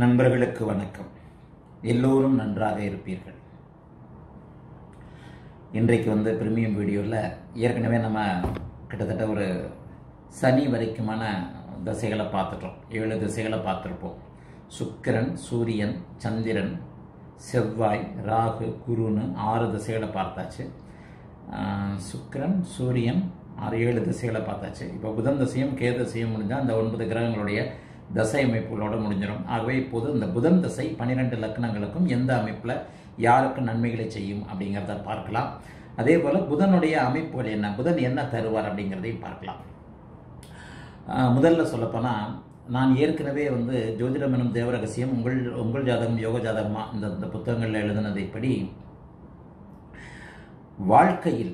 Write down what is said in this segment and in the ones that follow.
நண்பர்களுக்கு வணக்கம். எல்லோரும் நன்றாக இருப்பீர்கள். இன்றைக்கு வந்து பிரீமியம் வீடியோவில் ஏற்கனவே நம்ம கிட்டத்தட்ட ஒரு சனி வரைக்குமான திசைகளை பார்த்துட்டோம். 7 திசைகளை பார்த்துருப்போம். சுக்கிரன், சூரியன், சந்திரன், செவ்வாய், ராகு, குருன்னு 6 திசைகளை பார்த்தாச்சு. சுக்கிரன், சூரியன் 6-7 திசைகளை பார்த்தாச்சு. இப்போ புதன் திசையும் கேது திசையும் முடிஞ்சால் அந்த 9 கிரகங்களுடைய தசை அமைப்புகளோடு முடிஞ்சிடும். ஆகவே இப்போது இந்த புதன் தசை 12 லக்னங்களுக்கும் எந்த அமைப்பில் யாருக்கு நன்மைகளை செய்யும் அப்படிங்கிறத பார்க்கலாம். அதே போல் புதனுடைய அமைப்புகள் என்ன, புதன் என்ன தருவார் அப்படிங்கிறதையும் பார்க்கலாம். முதல்ல சொல்லப்போனால், நான் ஏற்கனவே வந்து ஜோதிடம் எனும் தேவரகசியம் உங்கள் ஜாதகம் யோக ஜாதகமாக இந்த புத்தகங்களில் எழுதினதைப்படி, வாழ்க்கையில்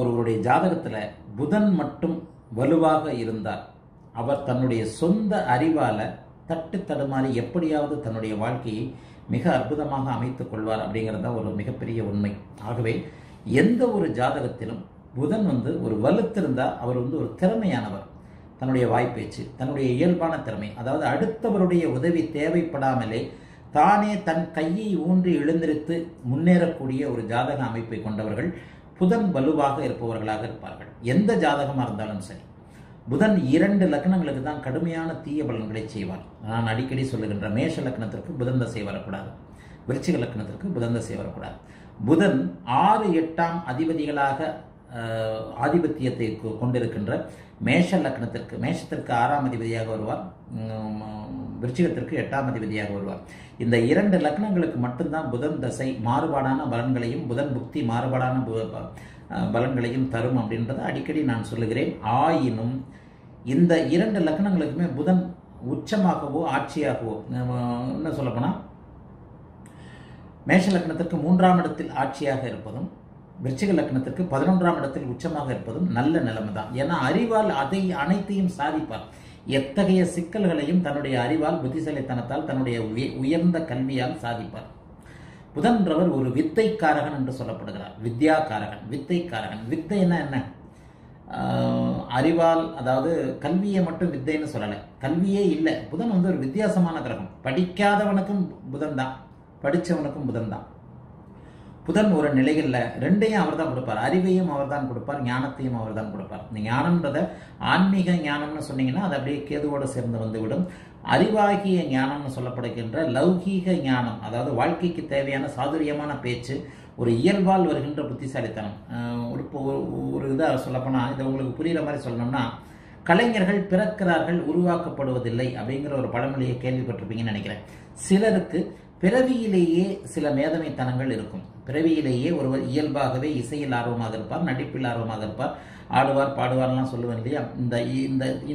ஒருவருடைய ஜாதகத்தில் புதன் மட்டும் வலுவாக இருந்தார், அவர் தன்னுடைய சொந்த அறிவால் தட்டு தடுமாறி எப்படியாவது தன்னுடைய வாழ்க்கையை மிக அற்புதமாக அமைத்துக் கொள்வார் அப்படிங்கிறது தான் ஒரு மிகப்பெரிய உண்மை. ஆகவே எந்த ஒரு ஜாதகத்திலும் புதன் வந்து ஒரு வலுத்திருந்தால் அவர் வந்து ஒரு திறமையானவர். தன்னுடைய வாய்ப்பேச்சு, தன்னுடைய இயல்பான திறமை, அதாவது அடுத்தவருடைய உதவி தேவைப்படாமலே தானே தன் கையை ஊன்றி எழுந்திருத்து முன்னேறக்கூடிய ஒரு ஜாதக அமைப்பை கொண்டவர்கள் புதன் வலுவாக இருப்பவர்களாக இருப்பார்கள். எந்த ஜாதகமாக இருந்தாலும் சரி, புதன் 2 லக்னங்களுக்கு தான் கடுமையான தீய பலன்களை செய்வார். நான் அடிக்கடி சொல்லுகின்ற மேஷ லக்னத்திற்கு புதன் தசை வரக்கூடாது, விருச்சிக லக்னத்திற்கு புதன் தசை வரக்கூடாது. புதன் 6-8 அதிபதிகளாக ஆதிபத்தியத்தை கொண்டிருக்கின்ற மேஷ லக்னத்திற்கு, மேஷத்திற்கு 6ஆம் அதிபதியாக வருவார், விருச்சிகத்திற்கு 8ஆம் அதிபதியாக வருவார். இந்த 2 லக்னங்களுக்கு மட்டும்தான் புதன் தசை மாறுபாடான பலன்களையும் புதன் புக்தி மாறுபாடான பலன்களையும் தரும் அப்படின்றத அடிக்கடி நான் சொல்லுகிறேன். ஆயினும் இந்த 2 லக்னங்களுக்குமே புதன் உச்சமாகவோ ஆட்சியாகவோ, என்ன சொல்லப்போனால், மேஷ லக்னத்திற்கு 3ஆம் இடத்தில் ஆட்சியாக இருப்பதும் விருச்சிக லக்னத்திற்கு 11ஆம் இடத்தில் உச்சமாக இருப்பதும் நல்ல நிலைமை தான். ஏன்னா அறிவால் அதை அனைத்தையும் சாதிப்பார். எத்தகைய சிக்கல்களையும் தன்னுடைய அறிவால், புத்திசாலித்தனத்தால், தன்னுடைய உயர்ந்த கல்வியால் சாதிப்பார். புதன்றவர் ஒரு வித்தைக்காரகன் என்று சொல்லப்படுகிறார். வித்யாக்காரகன், வித்தைக்காரகன். வித்தைன்னா என்ன? அறிவால், அதாவது கல்வியை மட்டும் வித்தைன்னு சொல்லலை, கல்வியே இல்லை. புதன் வந்து ஒரு வித்தியாசமான கிரகம். படிக்காதவனுக்கும் புதன் தான், படித்தவனுக்கும் புதன் தான். புதன் ஒரு நிலையில் ரெண்டையும் அவர் தான் கொடுப்பார். அறிவையும் அவர் தான் கொடுப்பார், ஞானத்தையும் அவர் தான் கொடுப்பார். இந்த ஞானம்ன்றதை ஆன்மீக ஞானம்னு சொன்னீங்கன்னா அது அப்படியே கேதுவோடு சேர்ந்து வந்துவிடும். அறிவாகிய ஞானம்னு சொல்லப்படுகின்ற லௌகீக ஞானம், அதாவது வாழ்க்கைக்கு தேவையான சாதுரியமான பேச்சு, ஒரு இயல்பால் வருகின்ற புத்திசாலித்தனம். ஒரு இதாக சொல்லப்போனால், இதை உங்களுக்கு புரிகிற மாதிரி சொல்லணும்னா, கலைஞர்கள் பிறக்கிறார்கள், உருவாக்கப்படுவதில்லை அப்படிங்கிற ஒரு பழமொழியை கேள்விப்பட்டிருப்பீங்கன்னு நினைக்கிறேன். சிலருக்கு பிறவியிலேயே சில மேதமைத்தனங்கள் இருக்கும். பிறவியிலேயே ஒருவர் இயல்பாகவே இசையில் ஆர்வமாக இருப்பார், நடிப்பில் ஆர்வமாக இருப்பார், ஆடுவார் பாடுவார்லாம் சொல்லுவேன் இல்லையா.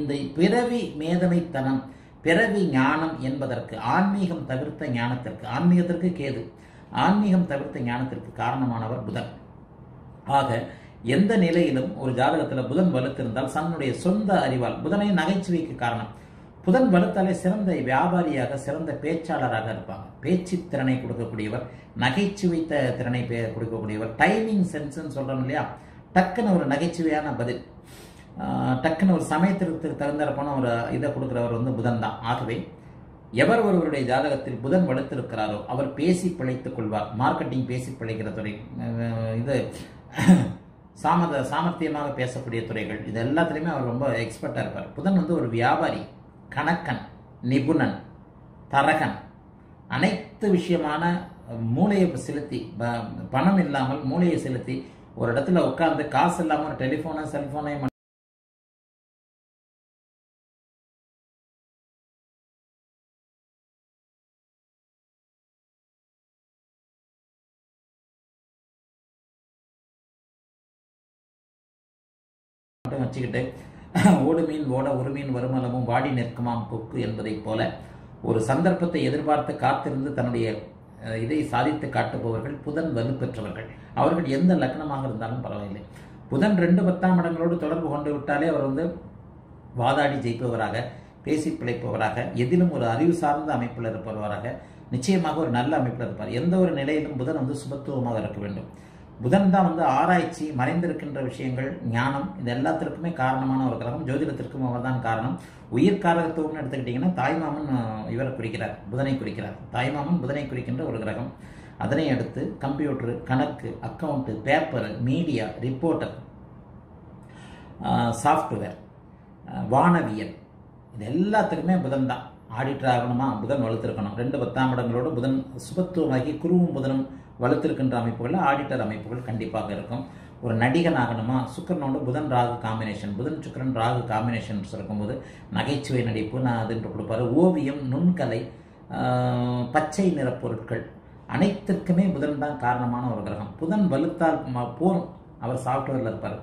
இந்த பிறவி மேதமைத்தனம், பிறவி ஞானம் என்பதற்கு, ஆன்மீகம் தவிர்த்த ஞானத்திற்கு, ஆன்மீகத்திற்கு கேது, ஆன்மீகம் தவிர்த்த ஞானத்திற்கு காரணமானவர் புதன். ஆக எந்த நிலையிலும் ஒரு ஜாதகத்தில் புதன் வலுத்திருந்தால் தன்னுடைய சொந்த அறிவால், புதனை நகைச்சுவைக்கு காரணம், புதன் வலுத்தாலே சிறந்த வியாபாரியாக, சிறந்த பேச்சாளராக இருப்பாங்க. பேச்சு திறனை கொடுக்கக்கூடியவர், நகைச்சுவை திறனை கொடுக்கக்கூடியவர், டைமிங் சென்ஸ்ன்னு சொல்கிறோம் இல்லையா. டக்குன்னு ஒரு நகைச்சுவையான பதில், டக்குன்னு ஒரு சமயத்திற்கு தகுந்தரப்பான ஒரு இதை கொடுக்குறவர் வந்து புதன் தான். ஆகவே எவர் ஒருவருடைய ஜாதகத்தில் புதன் வலுத்திருக்கிறாரோ அவர் பேசி பிழைத்துக் கொள்வார். மார்க்கெட்டிங் பேசி பிழைக்கிற துறை, இது சாமர்த்தியமாக பேசக்கூடிய துறைகள், இது எல்லாத்துலேயுமே அவர் ரொம்ப எக்ஸ்பர்ட்டாக இருப்பார். புதன் வந்து ஒரு வியாபாரி, கணக்கன், நிபுணன், தரகன், அனைத்து விஷயமான மூளையை செலுத்தி, பணம் இல்லாமல் மூளையை செலுத்தி ஒரு இடத்துல உட்கார்ந்து காசு இல்லாமல் ஒரு டெலிஃபோனை, செல்ஃபோனை வச்சுக்கிட்டு, ஓடு மீன் ஓட ஒரு மீன் வருமளவும் வாடி நிற்குமாம் கொக்கு என்பதைப் போல, ஒரு சந்தர்ப்பத்தை எதிர்பார்த்து காத்திருந்து தன்னுடைய இதை சாதித்து காட்டுபவர்கள் புதன் வலு பெற்றவர்கள். அவர்கள் எந்த லக்னமாக இருந்தாலும் பரவாயில்லை. புதன் 2 10ஆம் இடங்களோடு தொடர்பு கொண்டு விட்டாலே அவர் வந்து வாதாடி ஜெயிப்பவராக, பேசி பிழைப்பவராக, எதிலும் ஒரு அறிவு சார்ந்த அமைப்பில் இருப்பவராக, நிச்சயமாக ஒரு நல்ல அமைப்பில் இருப்பார். எந்த ஒரு நிலையிலும் புதன் சுபத்துவமாக இருக்க வேண்டும். புதன் தான் ஆராய்ச்சி, மறைந்திருக்கின்ற விஷயங்கள், ஞானம், இது எல்லாத்திற்குமே காரணமான ஒரு கிரகம். ஜோதிடத்திற்கும் அவர் தான் காரணம். உயிர் காரகத்துவம்னு எடுத்துக்கிட்டிங்கன்னா தாய்மாமன் இவரை குறிக்கிறார், புதனை குறிக்கிறார். தாய்மாமன் புதனை குறிக்கின்ற ஒரு கிரகம். அதனை அடுத்து கம்ப்யூட்டரு, கணக்கு, account, paper, media, reporter, software, வானவியல், இது எல்லாத்துக்குமே புதன் தான். ஆடிட்டர் ஆகணுமா, புதன் வலுத்திருக்கணும். 2 10ஆம் இடங்களோடு புதன் சுபத்துவமாகி குருவும் புதனும் வலுத்திருக்கின்ற அமைப்புகளில் ஆடிட்டர் அமைப்புகள் கண்டிப்பாக இருக்கும். ஒரு நடிகன் ஆகணுமா, சுக்கரனோடு புதன் ராகு காம்பினேஷன், புதன் சுக்கரன் ராகு காம்பினேஷன்ஸ் இருக்கும்போது நகைச்சுவை நடிப்பு நான் அதுன்று கொடுப்பாரு. ஓவியம், நுண்கலை, பச்சை நிற பொருட்கள் அனைத்திற்குமே புதன் தான் காரணமான ஒரு கிரகம். புதன் வலுத்தால் போதும், அவர் சாஃப்ட்வேரில் இருப்பார்,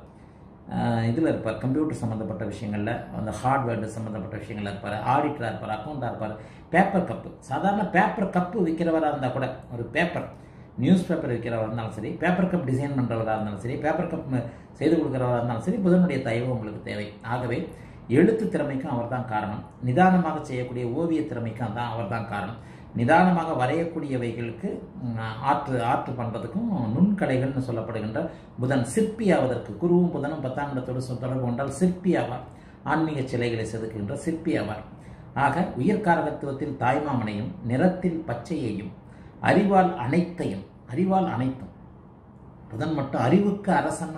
இதில் இருப்பார், கம்ப்யூட்டர் சம்மந்தப்பட்ட விஷயங்களில், அந்த ஹார்ட்வேர்டு சம்மந்தப்பட்ட விஷயங்கள் இருப்பார், ஆடிட்டராக இருப்பார், அக்கௌண்ட்டாக இருப்பார். பேப்பர் கப்பு, சாதாரண பேப்பர் கப்பு விற்கிறவராக இருந்தால் கூட, ஒரு பேப்பர் நியூஸ் பேப்பர் விற்கிறவராக இருந்தாலும் சரி, பேப்பர் கப் டிசைன் பண்ணுறவராக இருந்தாலும் சரி, பேப்பர் கப் செய்து கொடுக்குறவராக இருந்தாலும் சரி, புதனுடைய தயவு உங்களுக்கு தேவை. ஆகவே எழுத்து திறமைக்கும் அவர் தான் காரணம். நிதானமாக செய்யக்கூடிய ஓவிய திறமைக்கும் தான் அவர் தான் காரணம். நிதானமாக வரையக்கூடியவைகளுக்கு ஆற்று பண்ணுறதுக்கும் நுண்கலைகள்னு சொல்லப்படுகின்ற புதன். சிற்பியாவதற்கு குருவும் புதனும் 10ஆம் இடத்தோடு தொடர்பு கொண்டால் சிற்பியாவார். ஆன்மீக சிலைகளை செதுக்குகின்ற சிற்பியாவார். ஆக உயர்காரகத்துவத்தில் தாய்மாமனையும், நிறத்தில் பச்சையையும், அறிவால் அனைத்தையும், அறிவால் அனைத்தும் புதன் மட்டும். அறிவுக்கு அரசன்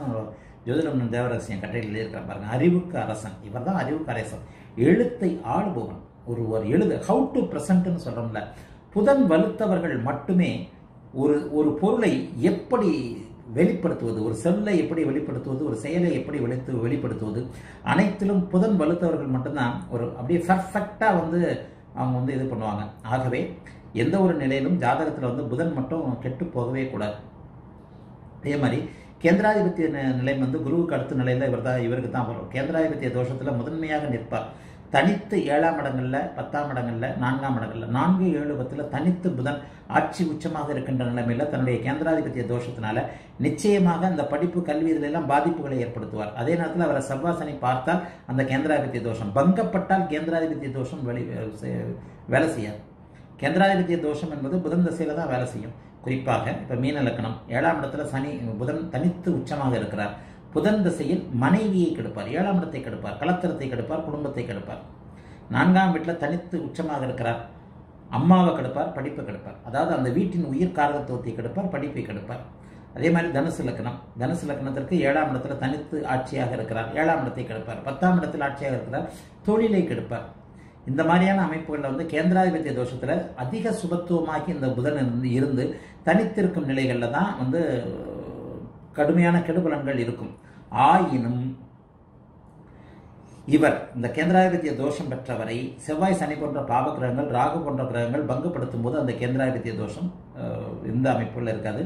ஜோதிடம் தேவரசியம் கட்டையில் இருக்கிற பாருங்க, அறிவுக்கு அரசன் இவர் தான், அறிவுக்கு அரசன். எழுத்தை ஆளுபவன், ஒரு எழுத ஹவு டு ப்ரெசன்ட்னு சொல்கிறோம்ல, புதன் வலுத்தவர்கள் மட்டுமே ஒரு பொருளை எப்படி வெளிப்படுத்துவது, ஒரு சொல்லை எப்படி வெளிப்படுத்துவது, ஒரு செயலை எப்படி வெளிப்படுத்துவது, அனைத்திலும் புதன் வலுத்தவர்கள் மட்டும்தான் ஒரு அப்படியே பர்ஃபெக்டாக அவங்க இது பண்ணுவாங்க. ஆகவே எந்த ஒரு நிலையிலும் ஜாதகத்தில் புதன் மட்டும் கெட்டு போகவே கூடாது. அதே மாதிரி கேந்திராதிபத்திய நிலை குருவுக்கு அடுத்த நிலையில் இவருக்கு தான் வரும். கேந்திராதிபத்திய தோஷத்தில் முதன்மையாக நிற்பார். தனித்து 7ஆம் இடங்களில், 10ஆம் இடங்களில், 4ஆம் இடங்களில், 4 7 10ல் தனித்து புதன் ஆட்சி உச்சமாக இருக்கின்ற நிலைமையில் தன்னுடைய கேந்திராதிபத்திய தோஷத்தினால நிச்சயமாக அந்த படிப்பு, கல்வி இதிலெல்லாம் பாதிப்புகளை ஏற்படுத்துவார். அதே நேரத்தில் அவரை செவ்வாசனை பார்த்தால் அந்த கேந்திராதிபத்திய தோஷம் பங்கப்பட்டால் கேந்திராதிபத்திய தோஷம் வேலை செய்யாது. கேந்திராதிபத்திய தோஷம் என்பது புதன் தசையில் தான் வேலை செய்யும். குறிப்பாக இப்போ மீன லக்னம் 7ஆம் இடத்துல சனி புதன் தனித்து உச்சமாக இருக்கிறார். புதன் திசையில் மனைவியை கெடுப்பார், 7ஆம் இடத்தை கெடுப்பார், கலத்திரத்தை கெடுப்பார், குடும்பத்தை கெடுப்பார். 4ஆம் வீட்டில் தனித்து உச்சமாக இருக்கிறார். அம்மாவை கெடுப்பார், படிப்பை கெடுப்பார். அதாவது அந்த வீட்டின் உயிர் காரகத்துவத்தை கெடுப்பார், படிப்பை கெடுப்பார். அதே மாதிரி தனுசு லக்னம், தனுசு லக்னத்திற்கு 7ஆம் இடத்துல தனித்து ஆட்சியாக இருக்கிறார். 7ஆம் இடத்தை கெடுப்பார். 10ஆம் இடத்தில் ஆட்சியாக இருக்கிறார், தொழிலை கெடுப்பார். இந்த மாதிரியான அமைப்புகளில் கேந்திராதிபத்திய தோஷத்தில் அதிக சுபத்துவமாகி இந்த புதன் இருந்து தனித்திருக்கும் நிலைகளில் தான் கடுமையான கெடுபலன்கள் இருக்கும். ஆயினும் இவர் இந்த கேந்திராதிபத்திய தோஷம் பெற்றவரை செவ்வாய், சனி போன்ற பாவக்கிரகங்கள், ராகு போன்ற கிரகங்கள் பங்குபடுத்தும் போது அந்த கேந்திராதிபத்திய தோஷம் இந்த அமைப்புள்ள இருக்காது.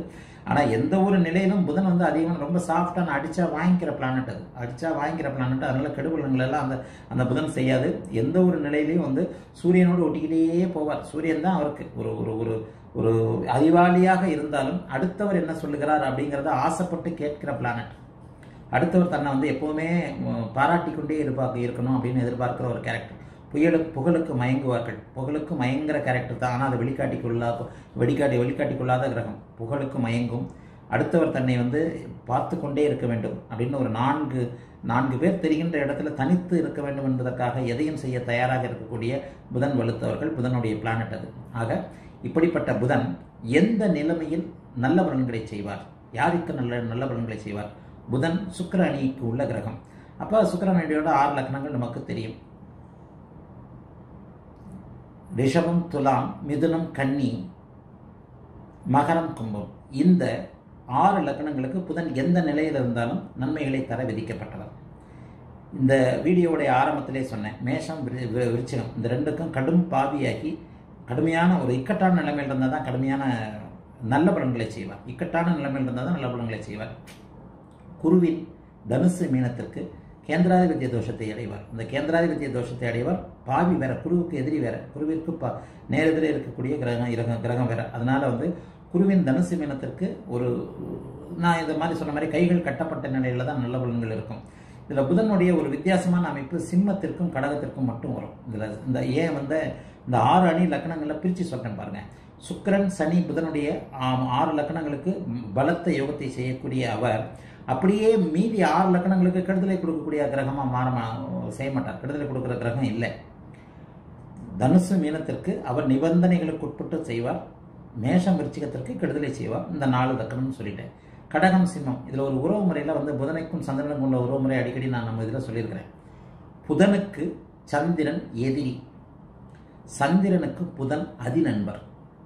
ஆனால் எந்த ஒரு நிலையிலும் புதன் அதிகமாக ரொம்ப சாஃப்டான அடித்தா வாங்கிக்கிற பிளானட், அது அடித்தா வாங்கிக்கிற பிளானட். அதனால் கெடுபலன்கள் எல்லாம் அந்த புதன் செய்யாது. எந்த ஒரு நிலையிலையும் சூரியனோடு ஒட்டிக்கிட்டே போவார். சூரியன் தான் அவருக்கு ஒரு அறிவாளியாக இருந்தாலும் அடுத்தவர் என்ன சொல்லுகிறார் அப்படிங்கிறத ஆசைப்பட்டு கேட்கிற பிளானட். அடுத்தவர் தன்னை எப்போவுமே பாராட்டி கொண்டே இருக்கணும் அப்படின்னு எதிர்பார்க்குற ஒரு கேரக்டர். புகழுக்கு மயங்குவார்கள், புகழுக்கு மயங்குற கேரக்டர் தான். ஆனால் அதை வெளிக்காட்டிக்கொள்ளாத கிரகம். புகழுக்கு மயங்கும், அடுத்தவர் தன்னை பார்த்து கொண்டே இருக்க வேண்டும் அப்படின்னு ஒரு 4 பேர் தெரிகின்ற இடத்துல தனித்து இருக்க வேண்டும் என்பதற்காக எதையும் செய்ய தயாராக இருக்கக்கூடிய புதன் வலுத்தவர்கள், புதனுடைய பிளானட் அது. ஆக இப்படிப்பட்ட புதன் எந்த நிலைமையில் நல்ல பலன்களை செய்வார், யாருக்கு நல்ல பலன்களை செய்வார்? புதன் சுக்கிர அணிக்கு உள்ள கிரகம். அப்போ சுக்கிர அணியோட 6 லக்னங்கள் நமக்கு தெரியும். ரிஷபம், துலாம், மிதுனம், கன்னி, மகரம், கும்பம். இந்த 6 லக்னங்களுக்கு புதன் எந்த நிலையில் இருந்தாலும் நன்மைகளை தர விதிக்கப்பட்டவர். இந்த வீடியோவுடைய ஆரம்பத்திலே சொன்னேன், மேஷம், விருச்சிகம் இந்த 2க்கும் கடும் பாவியாகி கடுமையான ஒரு இக்கட்டான நிலைமையில் இருந்தால் தான் கடுமையான நல்ல பலன்களை செய்வார். இக்கட்டான நிலைமையில் இருந்தால் தான் நல்ல பலன்களை செய்வார். குருவின் தனுசு மீனத்திற்கு கேந்திராதிபத்திய தோஷத்தை அடைவார். அந்த கேந்திராதிபத்திய தோஷத்தை அடைவார். பாவி வேற, குருவுக்கு எதிரி வேற, குருவிற்கு நேரெதிரே இருக்கக்கூடிய கிரகம் வேற. அதனால குருவின் தனுசு மீனத்திற்கு நான் இந்த மாதிரி சொன்ன மாதிரி கைகள் கட்டப்பட்ட நிலையில தான் நல்ல பலன்கள் இருக்கும். இதில் புதனுடைய ஒரு வித்தியாசமான அமைப்பு சிம்மத்திற்கும் கடகத்திற்கும் மட்டும் வரும். இதில் இந்த ஏன் இந்த 6 அணி லக்னங்களில் பிரித்து சொல்கிறேன் பாருங்கள். சுக்கிரன் சனி புதனுடைய 6 லக்னங்களுக்கு பலத்த யோகத்தை செய்யக்கூடிய அவர் அப்படியே மீதி 6 லக்னங்களுக்கு கெடுதலை கொடுக்கக்கூடிய கிரகமாக செய்ய மாட்டார். கெடுதலை கொடுக்குற கிரகம் இல்லை. தனுசு மீனத்திற்கு அவர் நிபந்தனைகளுக்கு உட்பட்டு செய்வார். மேஷம் விருச்சிகத்திற்கு கெடுதலை செய்வார். இந்த 4 லக்னம்னு சொல்லிட்டேன். கடகம் சிம்மம், இதில் ஒரு உறவு முறையில் புதனுக்கும் சந்திரனுக்கும் உள்ள உறவு முறை அடிக்கடி நான் நம்ம இதில் சொல்லியிருக்கிறேன். புதனுக்கு சந்திரன் எதிரி, சந்திரனுக்கு புதன் அதி நண்பர்.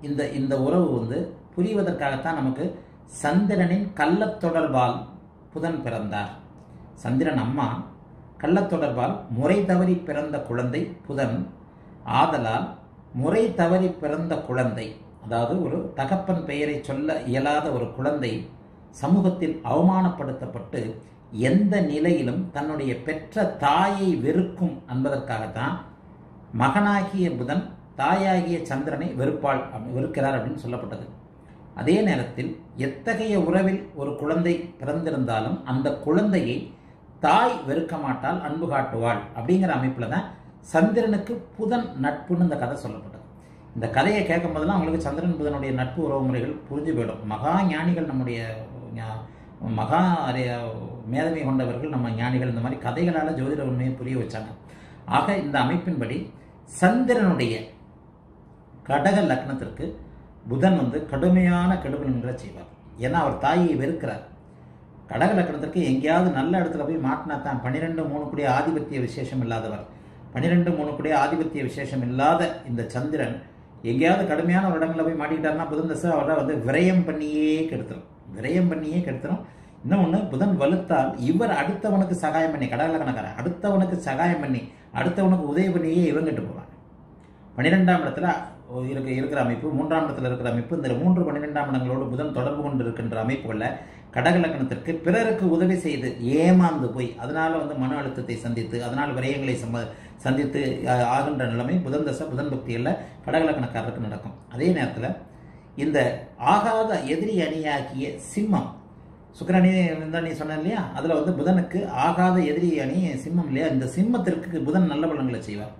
இந்த இந்த உறவு புரிவதற்காகத்தான் நமக்கு சந்திரனின் கள்ளத்தொடர்பால் புதன் பிறந்தார். சந்திரன் அம்மா, கள்ளத்தொடர்பால் முறை தவறி பிறந்த குழந்தை புதன். ஆதலால் முறை தவறி பிறந்த குழந்தை, அதாவது ஒரு தகப்பன் பெயரை சொல்ல இயலாத ஒரு குழந்தை சமூகத்தில் அவமானப்படுத்தப்பட்டு எந்த நிலையிலும் தன்னுடைய பெற்ற தாயை வெறுக்கும் என்பதற்காகத்தான் மகனாகிய புதன் தாயாகிய சந்திரனை வெறுக்கிறார் அப்படின்னு சொல்லப்பட்டது. அதே நேரத்தில் எத்தகைய உறவில் ஒரு குழந்தை பிறந்திருந்தாலும் அந்த குழந்தையை தாய் வெறுக்க மாட்டால், அன்பு காட்டுவாள். அப்படிங்கிற அமைப்பில் தான் சந்திரனுக்கு புதன் நட்புன்னு இந்த கதை சொல்லப்பட்டது. இந்த கதையை கேட்கும் போதெல்லாம் அவங்களுக்கு சந்திரன் புதனுடைய நட்பு உறவு முறைகள் புரிஞ்சு போயிடும். மகா ஞானிகள், நம்முடைய மகா மேதமை கொண்டவர்கள், நம்ம ஞானிகள் இந்த மாதிரி கதைகளால் ஜோதிட உண்மையை புரிய வச்சாங்க. ஆக இந்த அமைப்பின்படி சந்திரனுடைய கடக லக்னத்திற்கு புதன் கடுமையான கெடுபலன்களை செய்வார். ஏன்னா அவர் தாயை வெறுக்கிறார். கடக லக்னத்திற்கு எங்கேயாவது நல்ல இடத்துல போய் மாட்டினா தான் 12-3 கூடிய ஆதிபத்திய விசேஷம் இல்லாதவர், 12-3 கூடிய ஆதிபத்திய விசேஷம் இல்லாத இந்த சந்திரன் எங்கேயாவது கடுமையான ஒரு இடங்களில் போய் மாட்டிக்கிட்டாருன்னா புதன் தசை அவரை விரயம் பண்ணியே கெடுத்துரும். இன்னும் ஒன்று, புதன் வலுத்தால் இவர் அடுத்தவனுக்கு சகாயம் பண்ணி, கடகல கணக்காரன் அடுத்தவனுக்கு சகாயம் பண்ணி அடுத்தவனுக்கு உதவி பண்ணியே இவன் கெட்டு போவான். 12ஆம் இடத்துல இருக்கிற அமைப்பு, 3ஆம் இடத்துல இருக்கிற அமைப்பு, இந்த 3 12ஆம் இடங்களோடு புதன் தொடர்பு கொண்டு இருக்கின்ற அமைப்புகளில் கடக லக்னத்திற்கு பிறருக்கு உதவி செய்து ஏமாந்து போய் அதனால் மன அழுத்தத்தை சந்தித்து அதனால் விரயங்களை சந்தித்து ஆகின்ற நிலைமை புதன் தசை புதன் பக்திகளில் கடக லக்னக்காரருக்கு நடக்கும். அதே நேரத்தில் இந்த ஆகாத எதிரி அணியாகிய சிம்மம், சுக்கிரனே இருந்தால் நீ சொன்ன இல்லையா, அதில் புதனுக்கு ஆகாத எதிரி அணி சிம்மம் இல்லையா, இந்த சிம்மத்திற்கு புதன் நல்ல பலன்களை செய்வார்.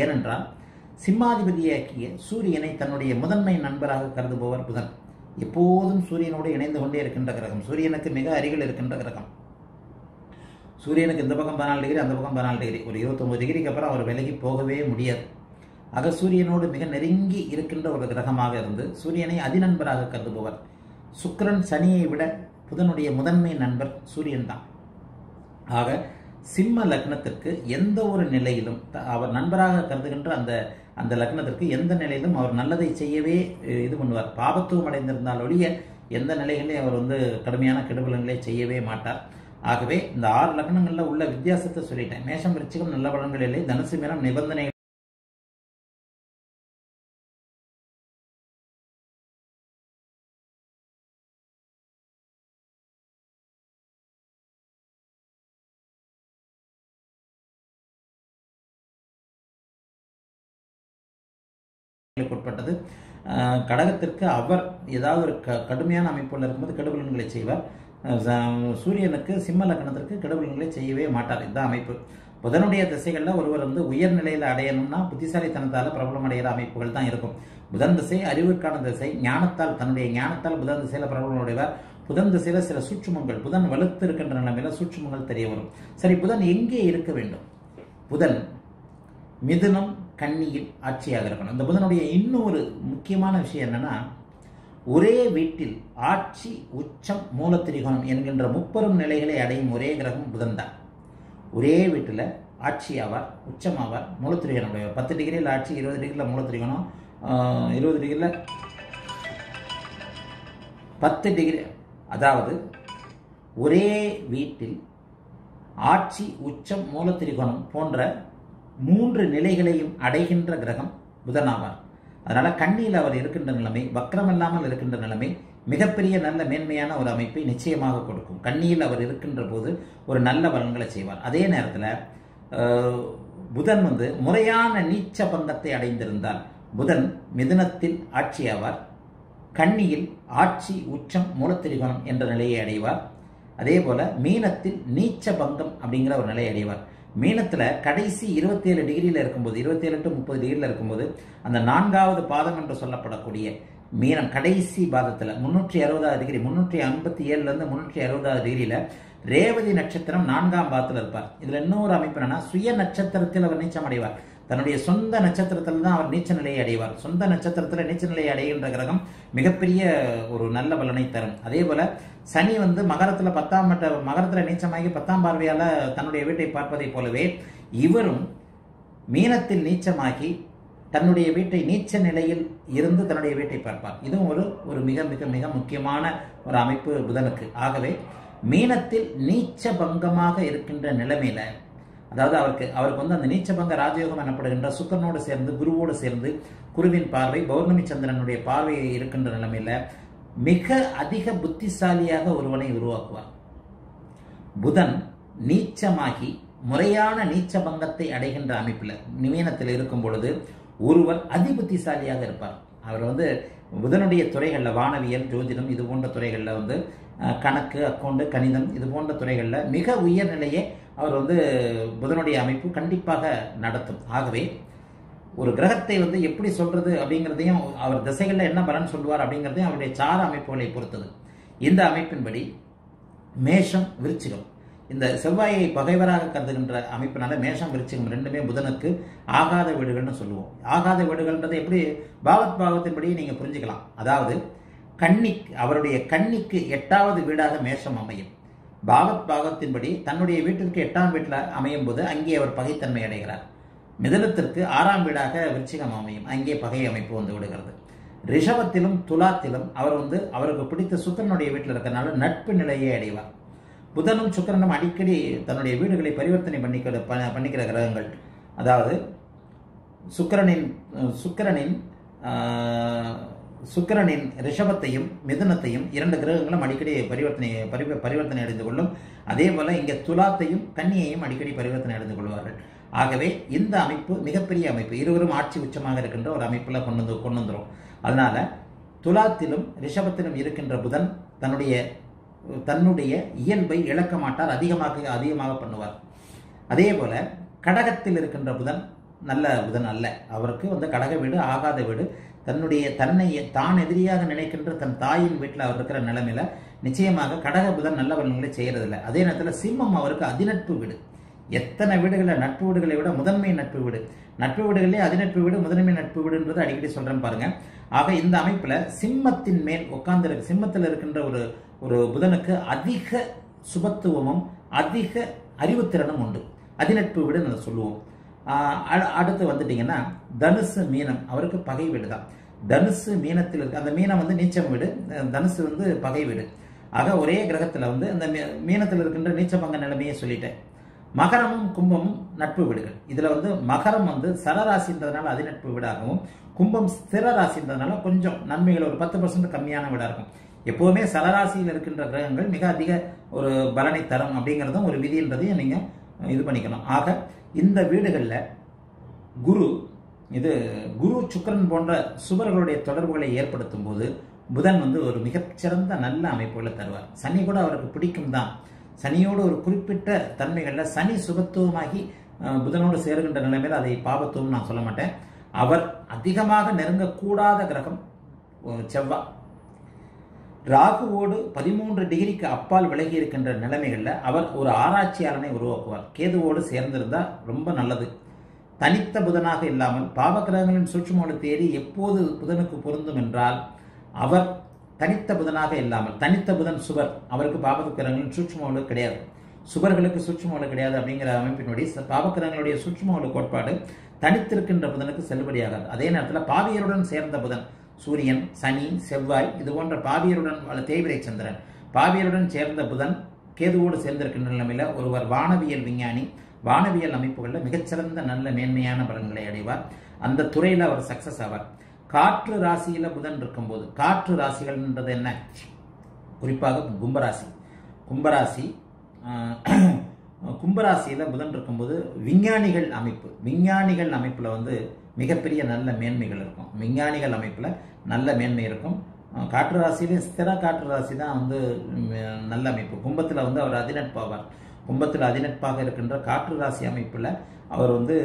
ஏனென்றால் சிம்மாதிபதியாக்கிய சூரியனை தன்னுடைய முதன்மை நண்பராக கருதுபவர் புதன். எப்போதும் சூரியனோடு இணைந்து கொண்டே இருக்கின்ற கிரகம், சூரியனுக்கு மிக அருகில் இருக்கின்ற கிரகம். சூரியனுக்கு இந்த பக்கம் 14 டிகிரி, அந்த பக்கம் 14 டிகிரி, ஒரு 29 டிகிரிக்கு அப்புறம் அவர் விலகி போகவே முடியாது. ஆக சூரியனோடு மிக நெருங்கி இருக்கின்ற ஒரு கிரகமாக இருந்து சூரியனை அதிநண்பராக கருதுபவர். சுக்கிரன் சனியை விட புதனுடைய முதன்மை நண்பர் சூரியன் தான். ஆக சிம்ம லக்னத்திற்கு எந்த ஒரு நிலையிலும் அவர் நண்பராக கருதுகின்ற அந்த அந்த லக்னத்திற்கு எந்த நிலையிலும் அவர் நல்லதை செய்யவே இது பண்ணுவார். பாபத்துவம் அடைந்திருந்தால் ஒழிய எந்த நிலைகளையும் அவர் கடுமையான கெடுபலன்களை செய்யவே மாட்டார். ஆகவே இந்த 6 லக்னங்களில் உள்ள வித்தியாசத்தை சொல்லிட்டேன். மேஷம் விருச்சிகம் நல்ல பலன்கள் இல்லை, தனுசு மீனம் நிபந்தனை. உட்பட்டது கடகத்திற்கு அவர் ஏதாவது ஒரு கடுமையான அமைப்புள்ள இருக்கும்போது கெடுபலன்களை செய்வார். சூரியனுக்கு சிம்ம லக்னத்திற்கு கெடுபலன்களை செய்யவே மாட்டார். இதுதான் அமைப்பு. புதனுடைய திசைகளில் ஒருவர் உயர்நிலையில் அடையணும்னா புத்திசாலித்தனத்தால் பிரபலம் அடைகிற அமைப்புகள் தான் இருக்கும். புதன் திசை அறிவிற்கான திசை, ஞானத்தால் தன்னுடைய ஞானத்தால் புதன் திசையில் பிரபலம் அடைவார். புதன் திசையில் சில சூட்சுமங்கள், புதன் வலுத்து இருக்கின்ற நிலைமையில சூட்சுமங்கள் தெரிய வரும். சரி, புதன் எங்கே இருக்க வேண்டும்? புதன் மிதுனம் கன்னியில் ஆட்சியாக இருக்கணும். இந்த புதனுடைய இன்னொரு முக்கியமான விஷயம் என்னன்னா, ஒரே வீட்டில் ஆட்சி உச்சம் மூலத்திரிகோணம் என்கின்ற முப்பெரும் நிலைகளை அடையும் ஒரே கிரகம் புதன் தான். ஒரே வீட்டில் ஆட்சி ஆவார், உச்சம் ஆவார், மூலத்திரிகோணம் அடைவார். 10 டிகிரியில் ஆட்சி, 20 டிகிரியில் மூலத்திரிகோணம், 20 டிகிரியில் 10 டிகிரி, அதாவது ஒரே வீட்டில் ஆட்சி உச்சம் மூலத்திரிகோணம் போன்ற 3 நிலைகளையும் அடைகின்ற கிரகம் புதனாவார். அதனால் கண்ணியில் அவர் இருக்கின்ற நிலைமை, வக்கரமில்லாமல் இருக்கின்ற நிலைமை மிகப்பெரிய நல்ல மேன்மையான ஒரு அமைப்பை நிச்சயமாக கொடுக்கும். கண்ணியில் அவர் இருக்கின்ற போது ஒரு நல்ல பலன்களை செய்வார். அதே நேரத்தில் புதன் முறையான நீச்ச பங்கத்தை அடைந்திருந்தால் புதன் மிதுனத்தில் ஆட்சியாவார், கண்ணியில் ஆட்சி உச்சம் மூலத்திரிகோணம் என்ற நிலையை அடைவார். அதே போல மீனத்தில் நீச்ச பங்கம் அப்படிங்கிற ஒரு நிலை அடைவார். மீனத்துல கடைசி 27 டிகிரியில இருக்கும்போது, 27 to 30 டிகிரியில இருக்கும்போது, அந்த 4வது பாதம் என்று சொல்லப்படக்கூடிய மீனம் கடைசி பாதத்துல 360 டிகிரி, 357லேருந்து 360 டிகிரியில ரேவதி நட்சத்திரம் 4ஆம் பாதத்துல இருப்பார். இதுல இன்னொரு அமைப்பு என்னன்னா, சுய நட்சத்திரத்தில் அவர் நீச்சம் அடைவார். தன்னுடைய சொந்த நட்சத்திரத்தில் தான் அவர் நீச்ச நிலையை அடைவார். சொந்த நட்சத்திரத்தில் நீச்ச நிலையை அடைகின்ற கிரகம் மிகப்பெரிய ஒரு நல்ல பலனை தரும். அதே போல சனி மகரத்தில் 10ஆம் மகரத்தில் நீச்சமாகி 10ஆம் பார்வையால் தன்னுடைய வீட்டை பார்ப்பதை போலவே இவரும் மீனத்தில் நீச்சமாகி தன்னுடைய வீட்டை நீச்ச நிலையில் இருந்து தன்னுடைய வீட்டை பார்ப்பார். இதுவும் ஒரு ஒரு மிக மிக மிக முக்கியமான ஒரு அமைப்பு புதனுக்கு. ஆகவே மீனத்தில் நீச்ச பங்கமாக இருக்கின்ற நிலைமையில, அதாவது அவருக்கு அந்த நீச்சபங்க ராஜயோகம் எனப்படுகின்ற சுக்கரனோடு சேர்ந்து, குருவோடு சேர்ந்து, குருவின் பார்வை, பௌர்ணமி சந்திரனுடைய பார்வை இருக்கின்ற நிலைமையில மிக அதிக புத்திசாலியாக ஒருவனை உருவாக்குவார். புதன் நீச்சமாகி முறையான நீச்சபங்கத்தை அடைகின்ற அமைப்பில் நிமீனத்தில் இருக்கும் பொழுது ஒருவர் அதிபுத்திசாலியாக இருப்பார். அவர் புதனுடைய துறைகளில் வானவியல், ஜோதிடம் இது போன்ற துறைகளில் கணக்கு, அக்கௌண்டு, கணிதம் இது போன்ற துறைகளில் மிக உயர்நிலையை அவர் புதனுடைய அமைப்பு கண்டிப்பாக நடத்தும். ஆகவே ஒரு கிரகத்தை எப்படி சொல்றது அப்படிங்கிறதையும், அவர் திசைகளில் என்ன பலன் சொல்லுவார் அப்படிங்கிறதையும் அவருடைய சார அமைப்புகளை பொறுத்தது. இந்த அமைப்பின்படி மேஷம், விருச்சிகம், இந்த செவ்வாயை பகைவராக கருதுகின்ற அமைப்பினால மேஷம், விருச்சிகம் ரெண்டுமே புதனுக்கு ஆகாத வீடுகள்னு சொல்லுவோம். ஆகாத வீடுகள்ன்றதை எப்படி பாவத் பாவத்தின்படி நீங்கள் புரிஞ்சுக்கலாம். அதாவது கன்னிக்கு, அவருடைய கன்னிக்கு 8வது வீடாக மேஷம் அமையும். பாவத் பாவத்தின்படி தன்னுடைய வீட்டிற்கு 8ஆம் வீட்டில் அமையும் போது அங்கே அவர் பகைத்தன்மை அடைகிறார். மிதனத்திற்கு 6ஆம் வீடாக விருச்சிகம் அமையும், அங்கே பகை அமைப்பு விடுகிறது. ரிஷபத்திலும் துலாத்திலும் அவர் அவருக்கு பிடித்த சுக்கரனுடைய வீட்டில் இருக்கிறனால நட்பு நிலையை அடைவார். புதனும் சுக்கரனும் அடிக்கடி தன்னுடைய வீடுகளை பரிவர்த்தனை பண்ணிக்கிற கிரகங்கள். அதாவது சுக்கிரனின் ரிஷபத்தையும் மிதுனத்தையும் 2 கிரகங்களும் அடிக்கடி பரிவர்த்தனை அடைந்து கொள்ளும். அதே போல இங்கே துலாத்தையும் கன்னியையும் அடிக்கடி பரிவர்த்தனை அடைந்து கொள்வார்கள். ஆகவே இந்த அமைப்பு மிகப்பெரிய அமைப்பு. இருவரும் ஆட்சி உச்சமாக இருக்கின்ற ஒரு அமைப்பில் கொண்டு வந்துடும். அதனால துலாத்திலும் ரிஷபத்திலும் இருக்கின்ற புதன் தன்னுடைய இயல்பை இழக்க மாட்டார், அதிகமாக பண்ணுவார். அதே போல கடகத்தில் இருக்கின்ற புதன் நல்ல புதன் அல்ல. அவருக்கு கடக வீடு ஆகாத வீடு. தன்னை தான் எதிரியாக நினைக்கின்ற தன் தாயின் வீட்டில் அவர் இருக்கிற நிலைமையில நிச்சயமாக கடக புதன் நல்ல பலன்களை செய்யறதில்லை. அதே நேரத்தில் சிம்மம் அவருக்கு அதிநட்பு வீடு. எத்தனை வீடுகளை, நட்பு வீடுகளை விட முதன்மை நட்பு வீடு. நட்பு வீடுகளே அதிநட்பு வீடு, முதன்மை நட்பு வீடுன்றது அடிக்கடி சொல்றேன் பாருங்க. ஆக இந்த அமைப்புல சிம்மத்தின் மேல் சிம்மத்தில் இருக்கின்ற ஒரு புதனுக்கு அதிக சுபத்துவமும் அதிக அறிவுத்திறனும் உண்டு. அதிநட்பு வீடு நான் சொல்லுவோம். அடுத்து வந்துட்டீங்கன்னா தனுசு, மீனம் அவருக்கு பகை வீடு தான். தனுசு மீனத்தில் இருக்கு. அந்த மீனம் நீச்சம் வீடு, தனுசு பகை வீடு. ஆக ஒரே கிரகத்தில் அந்த மீனத்தில் இருக்கின்ற நீச்சபங்க நிலைமையை சொல்லிட்டேன். மகரமும் கும்பமும் நட்பு வீடுகள். இதுல மகரம் சரராசின்றதுனால அதிநட்பு வீடாகவும், கும்பம் ஸ்திர ராசின்றதுனால கொஞ்சம் நன்மைகள் ஒரு 10% கம்மியான வீடா இருக்கும். எப்போவுமே சரராசியில் இருக்கின்ற கிரகங்கள் மிக அதிக ஒரு பலனை தரும் அப்படிங்கிறதும் ஒரு விதின்றதையும் நீங்க இது பண்ணிக்கணும். ஆக இந்த வீடுகளில் குரு சுக்கிரன் போன்ற சுபர்களுடைய தொடர்புகளை ஏற்படுத்தும் போது புதன் ஒரு மிகச்சிறந்த நல்ல அமைப்புகளை தருவார். சனி கூட அவருக்கு பிடிக்கும் தான். சனியோட ஒரு குறிப்பிட்ட தன்மைகளில் சனி சுபத்துவமாகி புதனோடு சேருகின்ற நிலைமையில் அதை பாபத்துவம் நான் சொல்ல மாட்டேன். அவர் அதிகமாக நெருங்கக்கூடாத கிரகம் செவ்வாய். ராகுவோடு 13 டிகிரிக்கு அப்பால் விலகி இருக்கின்ற நிலைமைகளில் அவர் ஒரு ஆராய்ச்சியாளனை உருவாக்குவார். கேதுவோடு சேர்ந்திருந்தால் ரொம்ப நல்லது. தனித்த புதனாக இல்லாமல் பாவக்கிரகங்களின் சூட்சுமோடு தேடி எப்போது புதனுக்கு பொருந்தும் என்றால், அவர் தனித்த புதனாக இல்லாமல், தனித்த புதன் சுவர், அவருக்கு பாவக்கிரகங்களின் சூட்சுமோடு கிடையாது, சுவர்களுக்கு சூட்சுமோடு கிடையாது அப்படிங்கிற அமைப்பினுடைய பாவக்கிரகங்களுடைய சூட்சுமோடு கோட்பாடு தனித்திருக்கின்ற புதனுக்கு செல்லுபடியாகாது. அதே நேரத்தில் பாவியருடன் சேர்ந்த புதன், சூரியன், சனி, செவ்வாய் இது போன்ற பாவியருடன் தேய்பிரை சந்திரன், பாவியருடன் சேர்ந்த புதன் கேதுவோடு சேர்ந்திருக்கின்ற நிலைமையில ஒருவர் வானவியல் விஞ்ஞானி, வானவியல் அமைப்புகளில் மிகச்சிறந்த நல்ல மேன்மையான பலன்களை அடைவார். அந்த துறையில் அவர் சக்சஸ் ஆவார். காற்று ராசியில புதன் இருக்கும்போது, காற்று ராசிகள்ன்றது என்ன? குறிப்பாக கும்பராசி. கும்பராசியில புதன் இருக்கும்போது விஞ்ஞானிகள் அமைப்புல மிகப்பெரிய நல்ல மேன்மைகள் இருக்கும். காற்று ராசியிலே ஸ்திர காற்று ராசி தான் வந்து நல்ல அமைப்பு. கும்பத்தில் வந்து அவர் அதிநட்பாவார். கும்பத்தில் அதிநட்பாக இருக்கின்ற காற்று ராசி அமைப்பில் அவர் வந்து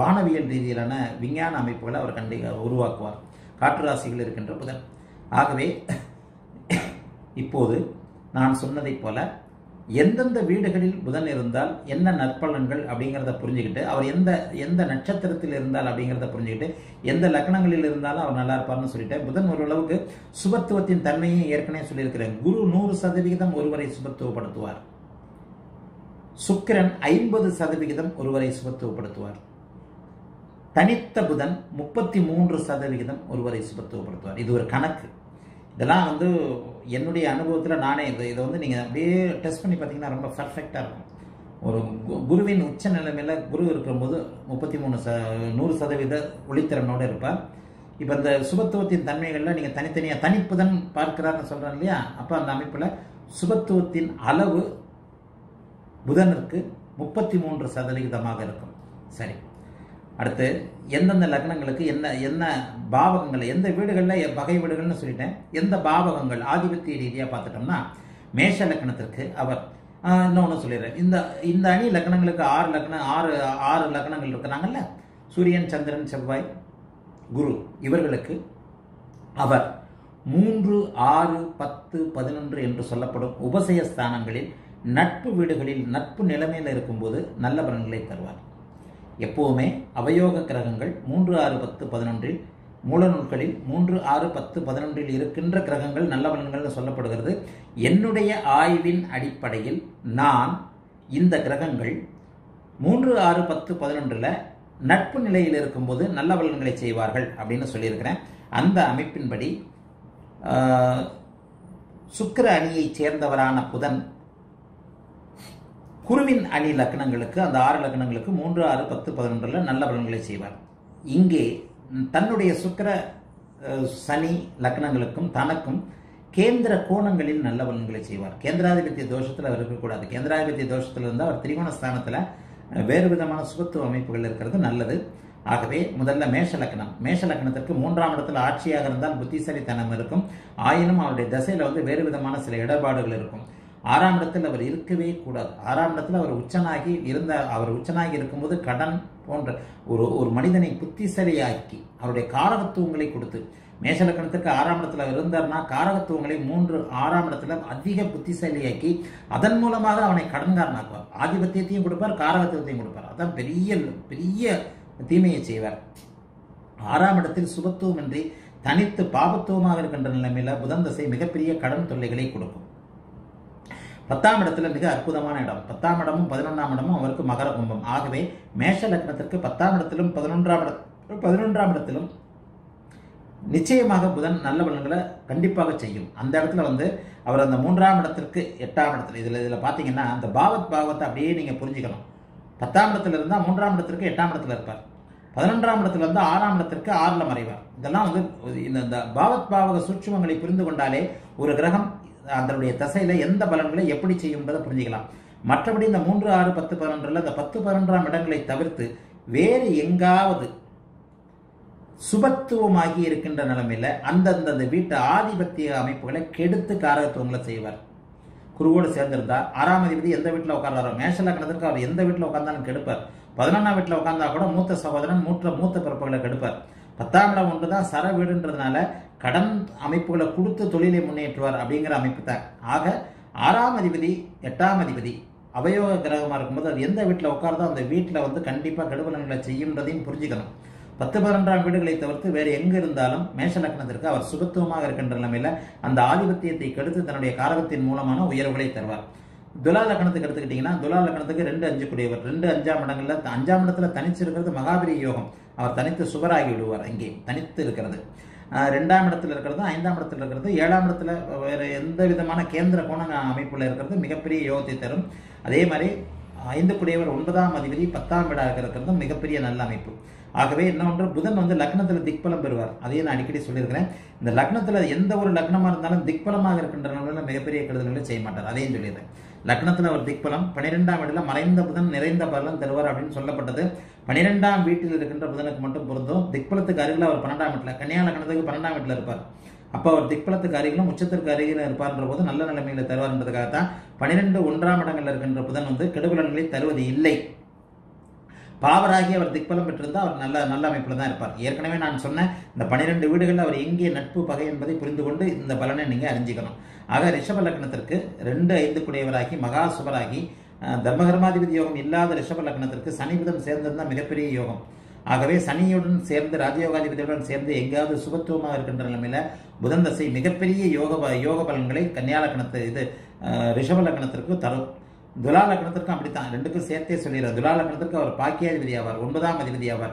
வானவியல் ரீதியிலான விஞ்ஞான அமைப்புகளை அவர் உருவாக்குவார். காற்று ராசிகள் இருக்கின்ற புதன். ஆகவே இப்போது நான் சொன்னதைப் போல எந்தெந்த வீடுகளில் புதன் இருந்தால் என்ன நற்பலன்கள் அப்படிங்கிறத புரிஞ்சுக்கிட்டு, அவர் எந்த நட்சத்திரத்தில் இருந்தால் அப்படிங்கிறத புரிஞ்சுக்கிட்டு, எந்த லக்னங்களில் இருந்தாலும் அவர் நல்லா இருப்பார்னு சொல்லிட்டேன். புதன் ஓரளவுக்கு சுபத்துவத்தின் தன்மையை ஏற்கனவே சொல்லியிருக்கிறேன். குரு 100% ஒருவரை சுபத்துவப்படுத்துவார். சுக்கிரன் 50% ஒருவரை சுபத்துவப்படுத்துவார். தனித்த புதன் 33% ஒருவரை சுபத்துவப்படுத்துவார். இது ஒரு கணக்கு. இதெல்லாம் வந்து என்னுடைய அனுபவத்தில் நானே இதை வந்து நீங்கள் அப்படியே டெஸ்ட் பண்ணி பார்த்தீங்கன்னா ரொம்ப பர்ஃபெக்டாக இருக்கும். ஒரு குருவின் உச்ச நிலைமையில் குரு இருக்கும்போது 33% 100% ஒளித்திறனோடு இருப்பார். இப்போ இந்த சுபத்துவத்தின் தன்மைகளில் நீங்கள் தனித்தனியாக தனிப்புதன் பார்க்கிறார்னு சொல்கிறேன் இல்லையா, அப்போ அந்த அமைப்பில் சுபத்துவத்தின் அளவு புதனுக்கு 33% இருக்கும். சரி, அடுத்து எந்தெந்த லக்னங்களுக்கு என்ன பாவகங்கள், எந்த வீடுகளில் வகை வீடுகள்னு சொல்லிட்டேன். எந்த பாவகங்கள் ஆதிபத்திய ரீதியாக பார்த்துட்டோம்னா மேஷ லக்னத்திற்கு அவர் இன்னொன்று சொல்லிடுறேன். இந்த அணி லக்னங்களுக்கு 6 லக்னங்கள் இருக்கிறாங்கல்ல, சூரியன், சந்திரன், செவ்வாய், குரு, இவர்களுக்கு அவர் 3, 6, 10, 11 என்று சொல்லப்படும் உபசய ஸ்தானங்களில் நட்பு வீடுகளில் நட்பு நிலைமையில் இருக்கும்போது நல்ல பலன்களை தருவார். எப்போவுமே அவயோக கிரகங்கள் 3, 6, 10, 11 மூலநூல்களில் 3, 6, 10, 11 இருக்கின்ற கிரகங்கள் நல்ல பலன்கள்னு சொல்லப்படுகிறது. என்னுடைய ஆய்வின் அடிப்படையில் நான் இந்த கிரகங்கள் 3, 6, 10, 11 நட்பு நிலையில் இருக்கும்போது நல்ல பலன்களை செய்வார்கள் அப்படின்னு சொல்லியிருக்கிறேன். அந்த அமைப்பின்படி சுக்கிர அணியைச் சேர்ந்தவரான புதன் குருவின் அணி லக்னங்களுக்கு, அந்த 6 லக்னங்களுக்கு 3, 6, 10, 11 நல்ல பலன்களை செய்வார். இங்கே தன்னுடைய சுக்கிர சனி லக்னங்களுக்கும் தனக்கும் கேந்திர கோணங்களில் நல்ல பலன்களை செய்வார். கேந்திராதிபத்திய தோஷத்தில் அவர் இருக்கக்கூடாது. கேந்திராதிபத்திய தோஷத்தில் இருந்தால் அவர் திரிகோண ஸ்தானத்தில் வேறு விதமான சுபத்துவ அமைப்புகள் இருக்கிறது நல்லது. ஆகவே முதல்ல மேஷ லக்னம். மேஷ லக்னத்திற்கு 3ஆம் இடத்துல ஆட்சியாக இருந்தால் புத்திசாலித்தனம் இருக்கும். ஆயினும் அவருடைய தசையில் வந்து வேறு விதமான சில இடர்பாடுகள் இருக்கும். 6ஆம் இடத்தில் அவர் இருக்கவே கூடாது. 6ஆம் இடத்தில் அவர் உச்சனாகி அவர் உச்சனாகி இருக்கும்போது கடன் போன்ற ஒரு மனிதனை புத்திசலியாக்கி அவருடைய காரகத்துவங்களை கொடுத்து, மேஷ லக்னத்துக்கு 6ஆம் இடத்துல இருந்தார்னா காரகத்துவங்களை 6ஆம் இடத்துல அதிக புத்திசலியாக்கி அதன் மூலமாக அவனை கடன்காரனாக்குவார். ஆதிபத்தியத்தையும் கொடுப்பார், காரகத்துவத்தையும் கொடுப்பார். அதான் பெரிய பெரிய தீமையை செய்வார். 6ஆம் இடத்தில் சுபத்துவமின்றி தனித்து பாபத்துவமாக இருக்கின்ற நிலைமையில் புதன் தசை மிகப்பெரிய கடன் தொல்லைகளை கொடுக்கும். 10ஆம் இடத்துல மிக அற்புதமான இடம். 10ஆம் இடமும் 11ஆம் இடமும் அவருக்கு மகர கும்பம். ஆகவே மேஷ லக்னத்திற்கு 10ஆம் இடத்திலும் 11ஆம் இடத்திலும் நிச்சயமாக புதன் நல்ல பலன்களை கண்டிப்பாக செய்யும். அந்த இடத்துல வந்து அவர் அந்த 3ஆம் இடத்திற்கு 8ஆம் இடத்துல இதில் பார்த்தீங்கன்னா அந்த பாவத்தை அப்படியே நீங்கள் புரிஞ்சுக்கணும். 10ஆம் இடத்துல இருந்தால் 3ஆம் இடத்திற்கு 8ஆம் இடத்துல இருப்பார். 11ஆம் இடத்துல இருந்தால் 6ஆம் இடத்திற்கு 6ல் மறைவார். இதெல்லாம் வந்து இந்த பாவக சூட்சுமங்களை புரிந்து கொண்டாலே ஒரு கிரகம் அதனுடைய தசையில் எந்த பலன்களை எப்படி செய்யும்ன்றதை புரிஞ்சுக்கலாம். மற்றபடி இந்த 3, 6, 10, 11 இந்த 10, 11ஆம் இடங்களை தவிர்த்து வேறு எங்காவது சுபத்துவமாகி இருக்கின்ற நிலைமையில் அந்தந்த வீட்டு ஆதிபத்திய அமைப்புகளை கெடுத்து காரகத்துவங்களை செய்வார். குருவோடு சேர்ந்திருந்தால் 6ஆம் அதிபதி எந்த வீட்டில் உட்கார்ந்தாரோ, மேஷ லக்னத்திற்கு அவர் எந்த வீட்டில் உட்கார்ந்தாலும் கெடுப்பார். 11ஆம் வீட்டில் உட்கார்ந்தா கூட மூத்த சகோதரன் மூத்த பிறப்புகளை கெடுப்பார். 10ஆம் இடம் ஒன்று தான் சர வீடுன்றதுனால கடன் அமைப்புகளை கொடுத்து தொழிலை முன்னேற்றுவார் அப்படிங்கிற அமைப்பு தான். ஆக 6ஆம் அதிபதி 8ஆம் அதிபதி அவயோக கிரகமாக இருக்கும்போது அது எந்த வீட்டில் உட்கார்ந்தோ அந்த வீட்டில் வந்து கண்டிப்பாக கெடுபலன்களை செய்யும்ன்றதையும் புரிஞ்சுக்கணும். 10, 11ஆம் வீடுகளை தவிர்த்து வேறு எங்கே இருந்தாலும் மேஷ லக்னத்திற்கு அவர் சுபத்துவமாக இருக்கின்ற நிலைமையில் அந்த ஆதிபத்தியத்தை கெடுத்து தன்னுடைய காரகத்தின் மூலமான உயர்வுகளை தருவார். துலா லக்னத்துக்கு எடுத்துக்கிட்டிங்கன்னா துலா லக்னத்துக்கு 2, 5 கூடியவர். 2, 5ஆம் இடங்களில் 5ஆம் இடத்துல தனித்து இருக்கிறது மகாபெரிய யோகம். அவர் தனித்து சுவராகி விடுவார். அங்கே தனித்து இருக்கிறது 2ஆம் இடத்துல இருக்கிறது, 5ஆம் இடத்துல இருக்கிறது, 7ஆம் இடத்துல வேறு எந்த விதமான கேந்திர கோண அமைப்பில் இருக்கிறது மிகப்பெரிய யோகத்தை தரும். அதே மாதிரி 5 கூடியவர் 9ஆம் அதிபதி 10ஆம் வீடாக இருக்கிறது மிகப்பெரிய நல்ல அமைப்பு. ஆகவே இன்னொன்று, புதன் வந்து லக்னத்தில் திக்பலம் பெறுவார். அதையே நான் அடிக்கடி சொல்லியிருக்கிறேன். இந்த லக்னத்தில் எந்த ஒரு லக்னமாக இருந்தாலும் திக்பலமாக இருக்கின்றன மிகப்பெரிய கெடுதல்களை செய்ய மாட்டார். அதையும் சொல்லியிருக்கேன். லக்னத்தில் ஒரு திக்பலம் 12ஆம் வீட்டில் மறைந்த புதன் நிறைந்த பலன் தருவார் அப்படின்னு சொல்லப்பட்டது. 12ஆம் வீட்டில் இருக்கின்ற புதனுக்கு மட்டும் பொருந்தும். திக்பலத்துக்கு அருகில் அவர் 12ஆம் வீட்டில் கன்னியா லக்னத்துக்கு 12ஆம் வீட்டில் இருப்பார். அப்போ அவர் திக்பலத்துக்கு அருகிலும் உச்சத்திற்கு அருகிலும் இருப்பார்ன்ற போது நல்ல நிலைமைகளை தருவார்ன்றதுக்காகத்தான் 12 1ஆம் இடங்களில் இருக்கின்ற புதன் வந்து கெடுபலன்களை தருவது இல்லை. பாவராகி அவர் திக்பலம் பெற்றிருந்தால் அவர் நல்ல அமைப்பில் தான் இருப்பார். ஏற்கனவே நான் சொன்ன இந்த 12 வீடுகளில் அவர் எங்கே நட்பு பகை என்பதை புரிந்து கொண்டு இந்த பலனை நீங்கள் அறிஞ்சிக்கணும். ஆக ரிஷப லக்னத்திற்கு 2-5 குடையவராகி மகா சுபராகி தர்மகர்மாதிபதி யோகம் இல்லாத ரிஷப லக்னத்திற்கு சனி புதன் சேர்ந்திருந்தால் மிகப்பெரிய யோகம். ஆகவே சனியுடன் சேர்ந்து ராஜயோகாதிபதியுடன் சேர்ந்து எங்கேயாவது சுபத்துவமாக இருக்கின்ற நிலைமையில புதன் தசை மிகப்பெரிய யோக பலன்களை கன்னியா லக்னத்தை ரிஷப லக்னத்திற்கு தரும். துலா லக்னத்திற்கும் அப்படித்தான், ரெண்டுக்கும் சேர்த்தே சொல்லிடுறார். துலா லக்னத்திற்கு அவர் பாக்கியாதிபதி ஆவார், 9ஆம் அதிபதி ஆவார்.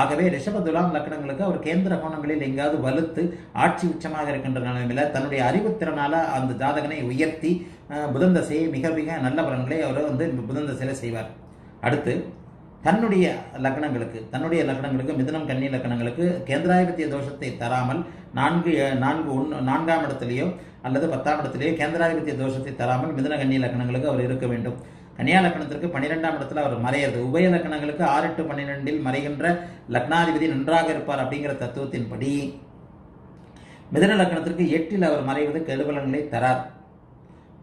ஆகவே ரிஷப துலாம் லக்னங்களுக்கு அவர் கேந்திர கோணங்களில் எங்காவது வலுத்து ஆட்சி உச்சமாக இருக்கின்ற நிலைமையில தன்னுடைய அறிவுத்திறனால அந்த ஜாதகனை உயர்த்தி புதன் தசையை மிக மிக நல்ல பலன்களை அவர் வந்து புதன் தசையில செய்வார். அடுத்து தன்னுடைய லக்னங்களுக்கு மிதுனம் கன்னி லக்னங்களுக்கு கேந்திராதிபத்திய தோஷத்தை தராமல் 4-4-1-4ஆம் இடத்திலேயோ அல்லது 10ஆம் இடத்திலேயோ கேந்திராதிபத்திய தோஷத்தை தராமல் மிதுன கன்னி லக்னங்களுக்கு அவர் இருக்க வேண்டும். கன்னியா லக்னத்திற்கு 12ஆம் இடத்துல அவர் மறையிறது. உபய லக்னங்களுக்கு 6-12 மறைகின்ற லக்னாதிபதி நன்றாக இருப்பார் அப்படிங்கிற தத்துவத்தின்படி மிதுன லக்னத்திற்கு 8 அவர் மறைவது கெடுபலன்களை தரார்.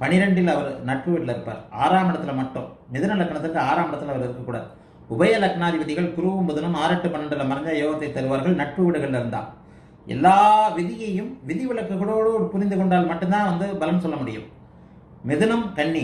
12 அவர் நட்பு வீட்டில் இருப்பார். 6ஆம் இடத்துல மட்டும் மிதுன லக்னத்திற்கு 6ஆம் இடத்துல அவர் இருக்கக்கூடாது. உபய லக்னாதிபதிகள் குருவும் புதனும் 6-12 மறைஞ்ச யோகத்தை தருவார்கள் நட்பு வீடுகளில் இருந்தால். எல்லா விதியையும் விதிவிலக்குகளோடு புரிந்து கொண்டால் மட்டும்தான் வந்து பலன் சொல்ல முடியும். மிதுனம் கன்னி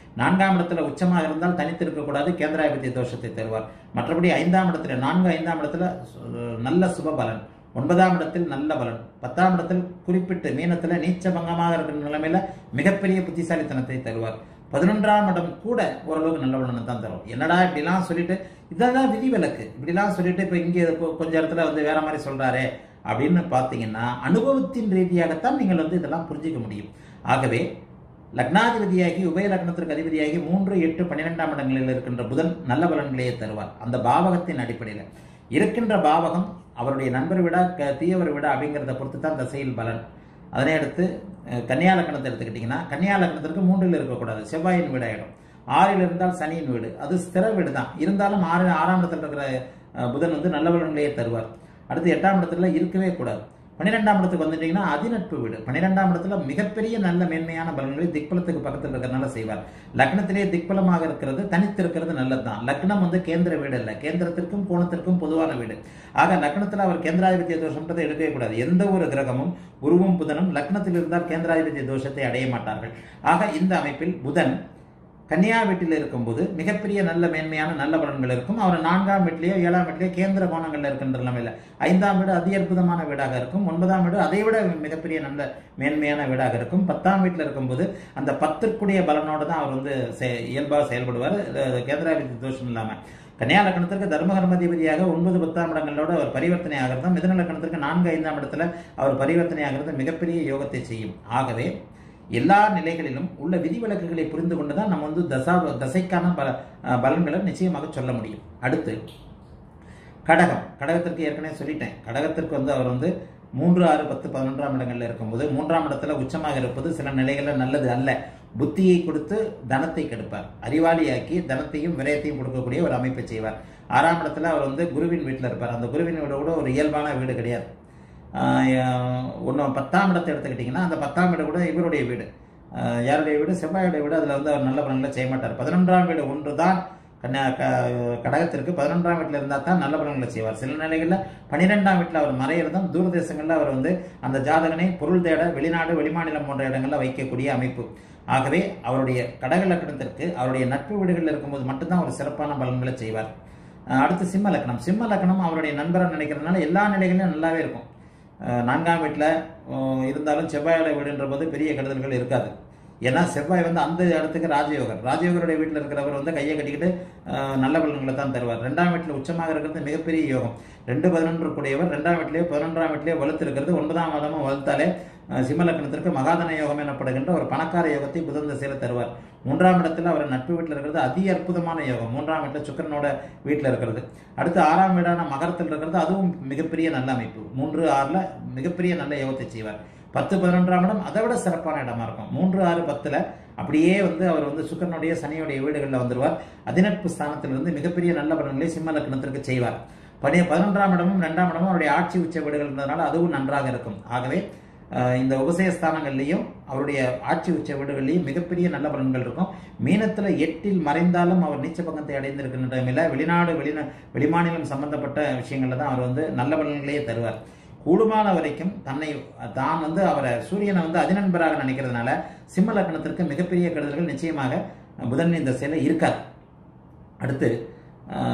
4ஆம் இடத்துல உச்சமாக இருந்தால் தனித்திருக்கக்கூடாது கேந்திராதிபத்திய தோஷத்தை தருவார். மற்றபடி 5ஆம் இடத்துல 4-5ஆம் இடத்துல நல்ல சுப பலன், 9ஆம் இடத்தில் நல்ல பலன், 10ஆம் இடத்தில் குறிப்பிட்டு மீனத்துல நீச்சபங்கமாக இருக்கிற நிலைமையில மிகப்பெரிய புத்திசாலித்தனத்தை தருவார். 11ஆம் இடம் கூட ஓரளவுக்கு நல்ல பலனை தான் தரும். என்னடா இப்படிலாம் சொல்லிட்டு இதெல்லாம் விதிவிலக்கு இப்படிலாம் சொல்லிட்டு இப்போ இங்கே கொஞ்ச இடத்துல வந்து வேற மாதிரி சொல்றாரு அப்படின்னு பார்த்தீங்கன்னா அனுபவத்தின் ரீதியாகத்தான் நீங்கள் வந்து இதெல்லாம் புரிஞ்சிக்க முடியும். ஆகவே லக்னாதிபதியாகி உபய லக்னத்திற்கு அதிபதியாகி 3-8-12 இடங்களில் இருக்கின்ற புதன் நல்ல பலன்களையே தருவார். அந்த பாவகத்தின் அடிப்படையில் இருக்கின்ற பாவகம் அவருடைய நண்பர் விட தீயவர் விட அப்படிங்கிறத பொறுத்து தான் தசையில் பலன். அதனை அடுத்து கன்னியா லக்னத்தை எடுத்துக்கிட்டிங்கன்னா கன்னியா லக்னத்திற்கு 3 இருக்கக்கூடாது, செவ்வாயின் வீடு ஆயிடும். 6 இருந்தால் சனியின் வீடு, அது ஸ்திர வீடு தான். இருந்தாலும் 6-6ஆம் இடத்துல இருக்கிற புதன் வந்து நல்ல பலன்களையே தருவார். அடுத்து 8ஆம் இடத்துல இருக்கவே கூடாது. 12ஆம் இடத்துக்கு வந்துட்டீங்கன்னா அதிநட்பு வீடு. 12ஆம் இடத்துல மிகப்பெரிய நல்ல மேன்மையான பலன்களை திக்பலத்துக்கு பக்கத்தில் இருக்கிறதுனால செய்வார். லக்னத்திலேயே திக்பலமாக இருக்கிறது தனித்திருக்கிறது நல்லது தான். லக்னம் வந்து கேந்திர வீடு இல்லை, கேந்திரத்திற்கும் கோணத்திற்கும் பொதுவான வீடு. ஆக லக்னத்தில் அவர் கேந்திராதிபத்திய தோஷம்ன்றதை எடுக்கவே கூடாது. எந்த ஒரு கிரகமும் குருவும் புதனும் லக்னத்தில் இருந்தால் கேந்திராதிபத்திய தோஷத்தை அடைய மாட்டார்கள். ஆக இந்த அமைப்பில் புதன் கன்னியா வீட்டில் இருக்கும்போது மிகப்பெரிய நல்ல மேன்மையான நல்ல பலன்கள் இருக்கும். அவர் 4ஆம் வீட்டிலேயோ 7ஆம் வீட்டிலேயோ கேந்திர கோணங்களில் இருக்கின்ற நிலைமையில 5ஆம் வீடு அதி அற்புதமான வீடாக இருக்கும். 9ஆம் வீடு அதை விட மிகப்பெரிய நல்ல மேன்மையான வீடாக இருக்கும். 10ஆம் வீட்டில் இருக்கும்போது அந்த 10க்குடைய பலனோடு தான் அவர் வந்து இயல்பாக செயல்படுவார் கேந்திராதிபதி தோஷம் இல்லாமல். கன்னியா லக்னத்திற்கு தர்மகர்மாதிபதியாக 9-10ஆம் இடங்களோட அவர் பரிவர்த்தனை ஆகிறதும் மிதுன லக்னத்திற்கு 4-5ஆம் இடத்துல அவர் பரிவர்த்தனை ஆகிறது மிகப்பெரிய யோகத்தை செய்யும். ஆகவே எல்லா நிலைகளிலும் உள்ள விதிவிலக்குகளை புரிந்து கொண்டுதான் நம்ம வந்து தசைக்கான பலன்களை நிச்சயமாக சொல்ல முடியும். அடுத்து கடகத்திற்கு ஏற்கனவே சொல்லிட்டேன். கடகத்திற்கு வந்து அவர் வந்து 3-6-10-11ஆம் இடங்கள்ல இருக்கும்போது 3ஆம் இடத்துல உச்சமாக இருப்பது சில நிலைகள்ல நல்லது அல்ல. புத்தியை கொடுத்து தனத்தை கெடுப்பார், அறிவாளியாக்கி தனத்தையும் விரயத்தையும் கொடுக்கக்கூடிய ஒரு அமைப்பை செய்வார். 6ஆம் இடத்துல அவர் வந்து குருவின் வீட்டில் இருப்பார். அந்த குருவின் வீட கூட ஒரு இயல்பான வீடு கிடையாது. 10ஆம் இடத்தை எடுத்துக்கிட்டிங்கன்னா அந்த 10ஆம் வீடு கூட இவருடைய வீடு, யாருடைய வீடு, செவ்வாயுடைய வீடு. அதில் வந்து அவர் நல்ல பலன்களை செய்ய மாட்டார். 11ஆம் வீடு ஒன்று தான் கடகத்திற்கு 11ஆம் வீட்டில் இருந்தால் தான் நல்ல பலன்களை செய்வார். சில நிலைகளில் 12ஆம் வீட்டில் அவர் மறையிறதும் தூரதேசங்களில் அவர் வந்து அந்த ஜாதகனை பொருள் தேட வெளிநாடு வெளிமாநிலம் போன்ற இடங்களில் வைக்கக்கூடிய அமைப்பு. ஆகவே அவருடைய கடக லக்கணத்திற்கு அவருடைய நட்பு வீடுகளில் இருக்கும்போது மட்டும்தான் ஒரு சிறப்பான பலன்களை செய்வார். அடுத்து சிம்ம லக்னம். சிம்ம லக்னம் அவருடைய நண்பராக நினைக்கிறதுனால எல்லா நிலைகளிலும் நல்லாவே இருக்கும். 4ஆம் வீட்டில் இருந்தாலும் செவ்வாயோட வீடுன்ற போது பெரிய கெடுதல்கள் இருக்காது. ஏன்னா செவ்வாய் வந்து அந்த இடத்துக்கு ராஜயோகர். ராஜயோகருடைய வீட்டில் இருக்கிறவர் வந்து கையை கட்டிக்கிட்டு நல்ல பலன்களை தான் தருவார். 2ஆம் வீட்டில் உச்சமாக இருக்கிறது மிகப்பெரிய யோகம். 2-11 கூடியவர் 2ஆம் வீட்டிலேயே 11ஆம் வீட்டிலேயே வலுத்திருக்கிறது. 9ஆம் மாதமும் வலுத்தாலே சிம்ம லக்னத்திற்கு மகாதன யோகம் எனப்படுகின்ற ஒரு பணக்கார யோகத்தை புதன் திசையில தருவார். 3ஆம் இடத்துல அவர் நட்பு வீட்டில் இருக்கிறது அதி அற்புதமான யோகம். 3ஆம் வீட்டில் சுக்கிரனோட வீட்டில் இருக்கிறது. அடுத்து 6ஆம் வீடான மகரத்தில் இருக்கிறது, அதுவும் மிகப்பெரிய நல்ல அமைப்பு. 3-6ல் மிகப்பெரிய நல்ல யோகத்தை செய்வார். 10-11ஆம் இடம் அதை விட சிறப்பான இடமா இருக்கும். 3-6-10ல் அப்படியே வந்து அவர் வந்து சுக்கரனுடைய சனியுடைய வீடுகளில் வந்துடுவார். அதிநட்பு ஸ்தானத்திலிருந்து மிகப்பெரிய நல்ல பலன்களை சிம்ம லக்னத்திற்கு செய்வார். 11ஆம் இடமும் 2ஆம் இடமும் அவருடைய ஆட்சி உச்ச வீடுகள் இருந்ததுனால அதுவும் நன்றாக இருக்கும். ஆகவே இந்த உபசய ஸ்தானங்கள்லையும் அவருடைய ஆட்சி உச்ச வீடுகள்லையும் மிகப்பெரிய நல்ல பலன்கள் இருக்கும். மீனத்தில் 8ல் மறைந்தாலும் அவர் நீச்ச பக்கத்தை அடைந்திருக்கின்ற டைமில் வெளிநாடு வெளிமாநிலம் சம்பந்தப்பட்ட விஷயங்கள்ல தான் அவர் வந்து நல்ல பலன்களையே தருவார். கூடுமான வரைக்கும் தான் வந்து அவரை சூரியனை வந்து அதிநண்பராக நினைக்கிறதுனால சிம்ம லக்னத்திற்கு மிகப்பெரிய கெடுதல்கள் நிச்சயமாக புதன் இந்த திசையில் இருக்காது. அடுத்து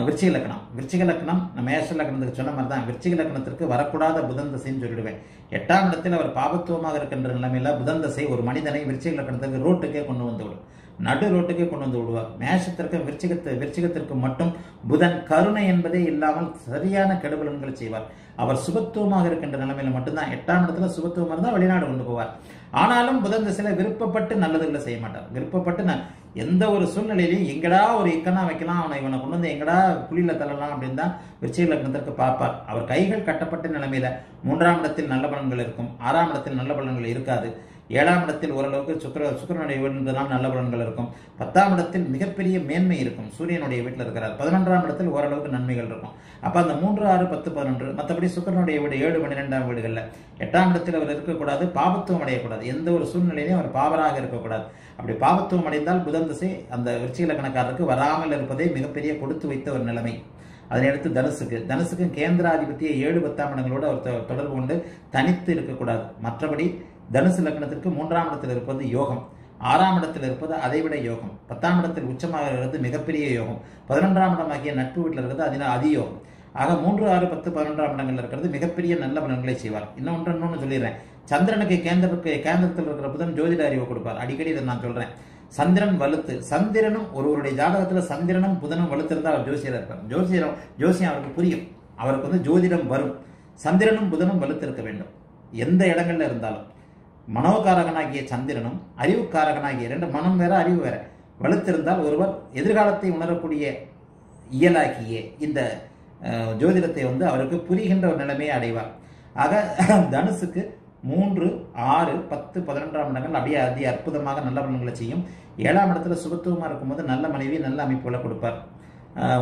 விருச்சிக லக்னம். விருச்சிக லக்னம் நம்ம மேஷ லக்னத்துக்கு சொன்ன மாதிரி தான் விருச்சிக லக்னத்திற்கு வரக்கூடாத புதன் தசைன்னு சொல்லிடுவேன். 8ஆம் இடத்தில் அவர் பாபத்துவமாக இருக்கின்ற நிலைமையில் புதன் தசை ஒரு மனிதனை விருச்சிக லக்னத்திற்கு ரோட்டுக்கே கொண்டு வந்து விடும், நடு ரோட்டுக்கே கொண்டு வந்து விடுவார். மேஷத்திற்கு விருச்சிகத்திற்கு மட்டும் புதன் கருணை என்பதே இல்லாமல் சரியான கெடுபலன்கள் செய்வார். அவர் சுபத்துவமாக இருக்கின்ற நிலைமையில மட்டும்தான் 8ஆம் இடத்துல சுபத்துவமாக இருந்தால் வெளிநாடு கொண்டு போவார். ஆனாலும் புதன் திசையில விருப்பப்பட்டு நல்லதுகளை செய்ய மாட்டார். விருப்பப்பட்டு எந்த ஒரு சூழ்நிலையிலையும் எங்கடா ஒரு இக்கனா வைக்கலாம், அவனை இவனை கொண்டு வந்து எங்கடா குழியில தள்ளலாம் அப்படின்னு தான் விருச்சிக லக்னத்திற்கு பார்ப்பார். அவர் கைகள் கட்டப்பட்ட நிலைமையில 3ஆம் இடத்தில் நல்ல பலன்கள் இருக்கும், 6ஆம் இடத்தில் நல்ல பலன்கள் இருக்காது. 7ஆம் இடத்தில் ஓரளவுக்கு சுக்கிரனுடைய வீடுதான் நல்ல பலன்கள் இருக்கும். 10ஆம் இடத்தில் மிகப்பெரிய மேன்மை இருக்கும், சூரியனுடைய வீட்டில் இருக்கிறார். 11ஆம் இடத்தில் ஓரளவுக்கு நன்மைகள் இருக்கும். அப்போ அந்த 3-6-10-11 மற்றபடி சுக்கிரனுடைய வீடு 7-12ஆம் வீடுகளில் 8ஆம் இடத்தில் அவர் இருக்கக்கூடாது, பாபத்துவம் அடையக்கூடாது. எந்த ஒரு சூழ்நிலையிலையும் அவர் பாவராக இருக்கக்கூடாது. அப்படி பாபத்துவம் அடைந்தால் புதன் திசை அந்த விருச்சிக லக்னக்காரருக்கு வராமல் இருப்பதே மிகப்பெரிய கொடுத்து வைத்த ஒரு நிலைமை. அதனையடுத்து தனுசுக்கு கேந்திராதிபத்திய 7-10ஆம் இடங்களோடு அவர் தொடர்பு கொண்டு தனித்து இருக்கக்கூடாது. மற்றபடி தனுசு லக்னத்திற்கு 3ஆம் இடத்தில் இருப்பது யோகம், 6ஆம் இடத்தில் இருப்பது அதைவிட யோகம், 10ஆம் இடத்தில் உச்சமாக இருக்கிறது மிகப்பெரிய யோகம், 11ஆம் இடம் ஆகிய நட்பு வீட்டில் இருக்கிறது அதனால் அதியோகம். ஆக 3-6-10-11ஆம் இடங்கள் இருக்கிறது மிகப்பெரிய நல்ல பலன்களை செய்வார். இன்னொன்று சொல்லிடுறேன், சந்திரனுக்கு கேந்திரத்தில் இருக்கிற புதன் ஜோதிட அறிவு கொடுப்பார். அடிக்கடி இதை நான் சொல்றேன். சந்திரன் வலுத்து, சந்திரனும் ஒருவருடைய ஜாதகத்தில் சந்திரனும் புதனும் வலுத்திருந்தால் அவர் ஜோசியராக இருப்பார். ஜோசியம் அவருக்கு புரியும், அவருக்கு வந்து ஜோதிடம் வரும். சந்திரனும் புதனும் வலுத்திருக்க வேண்டும் எந்த இடங்கள்ல இருந்தாலும். மனோகாரகனாகிய சந்திரனும் அறிவுக்காரகனாகிய இரண்டு, மனம் வேற அறிவு வேற, வலுத்திருந்தால் ஒருவர் எதிர்காலத்தை உணரக்கூடிய இயலாகிய இந்த ஜோதிடத்தை வந்து அவருக்கு புரிகின்ற ஒரு நிலைமையை அடைவார். ஆக தனுசுக்கு 3-6-10-11ஆம் இடங்கள் அப்படியே அதி அற்புதமாக நல்ல பலன்களை செய்யும். 7ஆம் இடத்துல சுபத்துவமாக இருக்கும்போது நல்ல மனைவி நல்ல அமைப்புகளை கொடுப்பார்.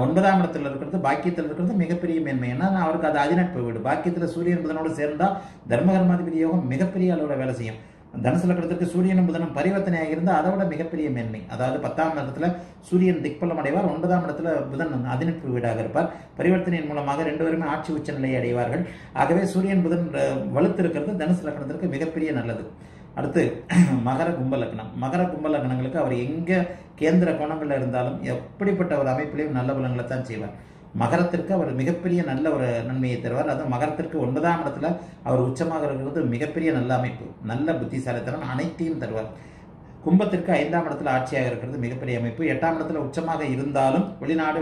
9ஆம் இடத்துல இருக்கிறது பாக்கியத்தில் இருக்கிறது மிகப்பெரிய மேன்மை. ஏன்னா அவருக்கு அது அதிநட்பு வீடு. பாக்கியத்தில் சூரியன் புதனோடு சேர்ந்தால் தர்மகர்மாதிபதி யோகம் மிகப்பெரிய அளவில் வேலை செய்யும். தனுசு லக்னத்திற்கு சூரியனும் புதனும் பரிவர்த்தனையாக இருந்தால் அதை விட மிகப்பெரிய மேன்மை. அதாவது 10ஆம் இடத்துல சூரியன் திக்பலம் அடைவார், 9ஆம் இடத்துல புதன் அதிநட்பு வீடாக இருப்பார். பரிவர்த்தனையின் மூலமாக 2 பேருமே ஆட்சி உச்ச நிலையை அடைவார்கள். ஆகவே சூரியன் புதன் வலுத்திருக்கிறது தனுசு லக்னத்திற்கு மிகப்பெரிய நல்லது. அடுத்து மகர கும்ப லக்னங்களுக்கு அவர் எங்கே கேந்திர கோணங்களில் இருந்தாலும் எப்படிப்பட்ட ஒரு அமைப்பிலையும் நல்ல பலன்களை தான் செய்வார். மகரத்திற்கு அவர் மிகப்பெரிய நல்ல ஒரு நன்மையை தருவார். அதுவும் மகரத்திற்கு 9ஆம் இடத்துல அவர் உச்சமாக இருக்கிறது மிகப்பெரிய நல்ல அமைப்பு, நல்ல புத்திசாலித்தனம் அனைத்தையும் தருவார். கும்பத்திற்கு 5ஆம் இடத்துல ஆட்சியாக இருக்கிறது மிகப்பெரிய அமைப்பு. 8ஆம் இடத்துல உச்சமாக இருந்தாலும் வெளிநாடு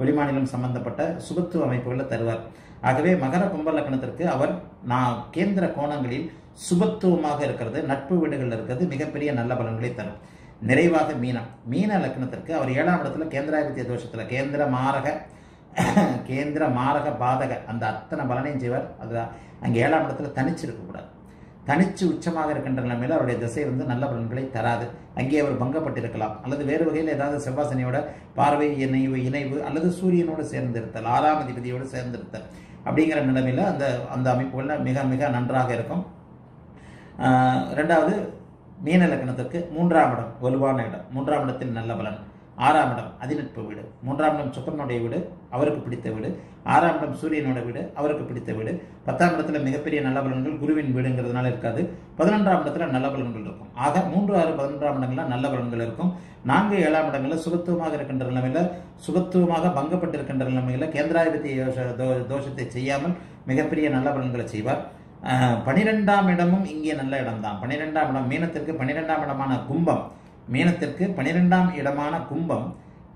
வெளிமாநிலம் சம்பந்தப்பட்ட சுபத்துவ அமைப்புகளை தருவார். ஆகவே மகர கும்ப லக்னத்திற்கு அவர் கேந்திர கோணங்களில் சுபத்துவமாக இருக்கிறது, நட்பு வீடுகளில் இருக்கிறது மிகப்பெரிய நல்ல பலன்களை தரும். நிறைவாக மீன லக்னத்திற்கு அவர் 7ஆம் இடத்துல கேந்திராதிபத்திய தோஷத்துல கேந்திர மாரக பாதக அந்த அத்தனை பலனையும் செய்வார். அது அங்கே 7ஆம் இடத்துல தனிச்சு இருக்கக்கூடாது. தனிச்சு உச்சமாக இருக்கின்ற நிலைமையில் அவருடைய திசை வந்து நல்ல பலன்களை தராது. அங்கே அவர் பங்கப்பட்டிருக்கலாம் அல்லது வேறு வகையில் ஏதாவது செவ்வாசனையோட பார்வை இணைவு அல்லது சூரியனோடு சேர்ந்திருத்தல், 6ஆம் அதிபதியோடு சேர்ந்திருத்தல் அப்படிங்கிற நிலைமையில் அந்த அந்த அமைப்புகளில் மிக மிக நன்றாக இருக்கும். ரெண்டாவது மீன லக்னத்திற்கு 3ஆம் இடம் வலுவான இடம். 3ஆம் இடத்தில் நல்ல பலன், ஆறாம் இடம் அதிநட்பு வீடு, மூன்றாம் இடம் சுக்கரனுடைய வீடு அவருக்கு பிடித்த வீடு, ஆறாம் இடம் சூரியனோட வீடு அவருக்கு பிடித்த வீடு. பத்தாம் இடத்துல மிகப்பெரிய நல்ல பலன்கள் குருவின் வீடுங்கிறதுனால இருக்காது, பதினொன்றாம் இடத்துல நல்ல பலன்கள் இருக்கும். ஆக 3, 6, 11ஆம் இடங்கள்ல நல்ல பலன்கள் இருக்கும். 4, 7ஆம் இடங்கள்ல சுகத்துவமாக இருக்கின்ற நிலைமையில, சுகத்துவமாக பங்கப்பட்டிருக்கின்ற நிலைமையில கேந்திராதிபதி தோஷத்தை செய்யாமல் மிகப்பெரிய நல்ல பலன்களை செய்வார். 12ஆம் இடமும் இங்கே நல்ல இடம்தான். 12ஆம் இடம் மீனத்திற்கு 12ஆம் இடமான கும்பம், மீனத்திற்கு 12ஆம் இடமான கும்பம்,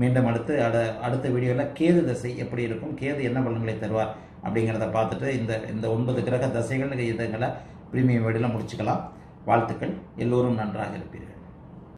மீண்டும் அடுத்த வீடியோவில் கேது தசை எப்படி இருக்கும், கேது என்ன பலன்களை தருவார் அப்படிங்கிறத பார்த்துட்டு இந்த 9 கிரக தசைகள் இதங்களை பிரீமியம் வீடியோவில் முடிச்சுக்கலாம். வாழ்த்துக்கள், எல்லோரும் நன்றாக இருப்பீர்கள்.